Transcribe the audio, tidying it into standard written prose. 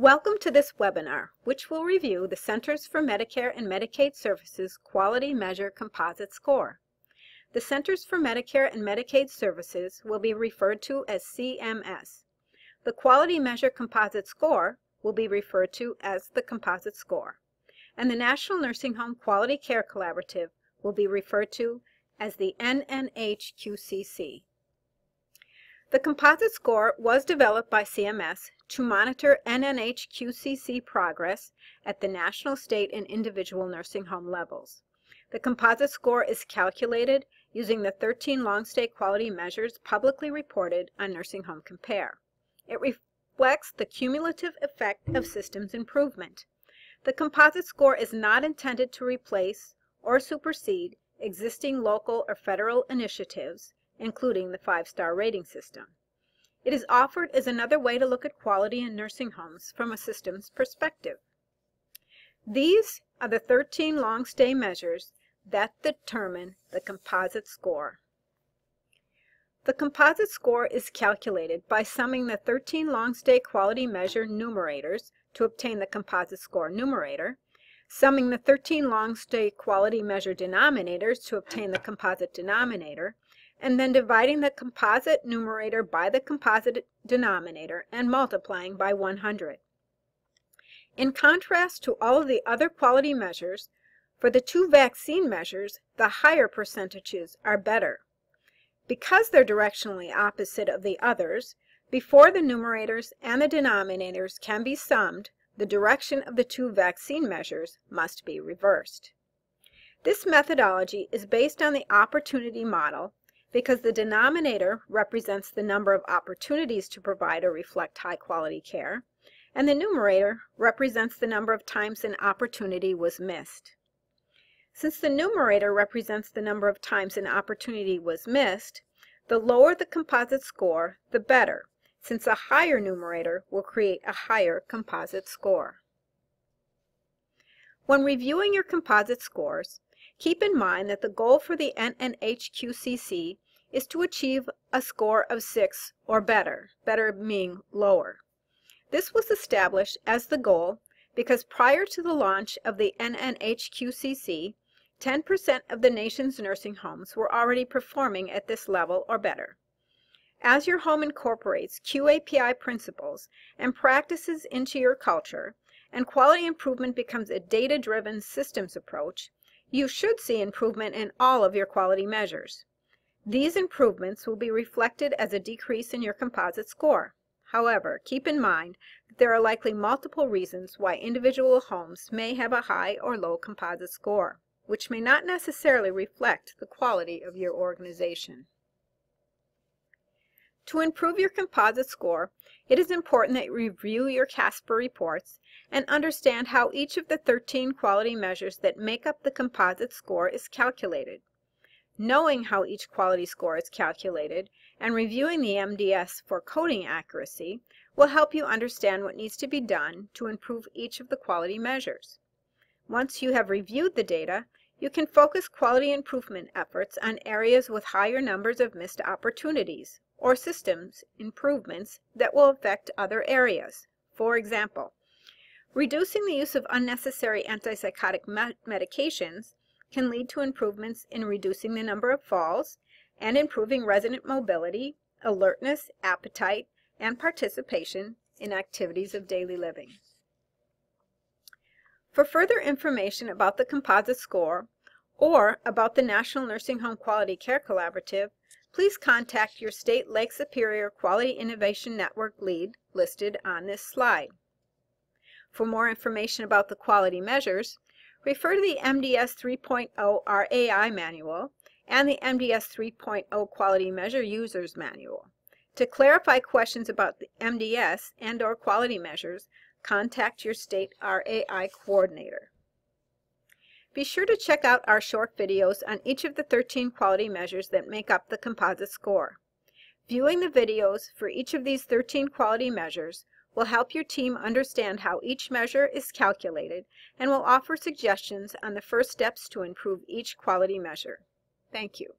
Welcome to this webinar, which will review the Centers for Medicare and Medicaid Services Quality Measure Composite Score. The Centers for Medicare and Medicaid Services will be referred to as CMS. The Quality Measure Composite Score will be referred to as the Composite Score. And the National Nursing Home Quality Care Collaborative will be referred to as the NNHQCC. The composite score was developed by CMS to monitor NNHQCC progress at the national, state, and individual nursing home levels. The composite score is calculated using the 13 long-stay quality measures publicly reported on Nursing Home Compare. It reflects the cumulative effect of systems improvement. The composite score is not intended to replace or supersede existing local or federal initiatives, including the 5-star rating system. It is offered as another way to look at quality in nursing homes from a systems perspective. These are the 13 long-stay measures that determine the composite score. The composite score is calculated by summing the 13 long-stay quality measure numerators to obtain the composite score numerator, summing the 13 long-stay quality measure denominators to obtain the composite denominator, and then dividing the composite numerator by the composite denominator and multiplying by 100. In contrast to all of the other quality measures, for the two vaccine measures, the higher percentages are better. Because they're directionally opposite of the others, before the numerators and the denominators can be summed, the direction of the two vaccine measures must be reversed. This methodology is based on the opportunity model because the denominator represents the number of opportunities to provide or reflect high-quality care, and the numerator represents the number of times an opportunity was missed. Since the numerator represents the number of times an opportunity was missed, the lower the composite score, the better, since a higher numerator will create a higher composite score. When reviewing your composite scores, keep in mind that the goal for the NNHQCC is to achieve a score of 6 or better, better meaning lower. This was established as the goal because prior to the launch of the NNHQCC, 10% of the nation's nursing homes were already performing at this level or better. As your home incorporates QAPI principles and practices into your culture, and quality improvement becomes a data-driven systems approach, you should see improvement in all of your quality measures. These improvements will be reflected as a decrease in your composite score. However, keep in mind that there are likely multiple reasons why individual homes may have a high or low composite score, which may not necessarily reflect the quality of your organization. To improve your composite score, it is important that you review your Casper reports and understand how each of the 13 quality measures that make up the composite score is calculated. Knowing how each quality score is calculated and reviewing the MDS for coding accuracy will help you understand what needs to be done to improve each of the quality measures. Once you have reviewed the data, you can focus quality improvement efforts on areas with higher numbers of missed opportunities, or systems improvements that will affect other areas. For example, reducing the use of unnecessary antipsychotic medications can lead to improvements in reducing the number of falls and improving resident mobility, alertness, appetite, and participation in activities of daily living. For further information about the composite score or about the National Nursing Home Quality Care Collaborative, please contact your state Lake Superior Quality Innovation Network lead listed on this slide. For more information about the quality measures, refer to the MDS 3.0 RAI Manual and the MDS 3.0 Quality Measure User's Manual. To clarify questions about the MDS and/or quality measures, contact your state RAI Coordinator. Be sure to check out our short videos on each of the 13 quality measures that make up the composite score. Viewing the videos for each of these 13 quality measures will help your team understand how each measure is calculated and will offer suggestions on the first steps to improve each quality measure. Thank you.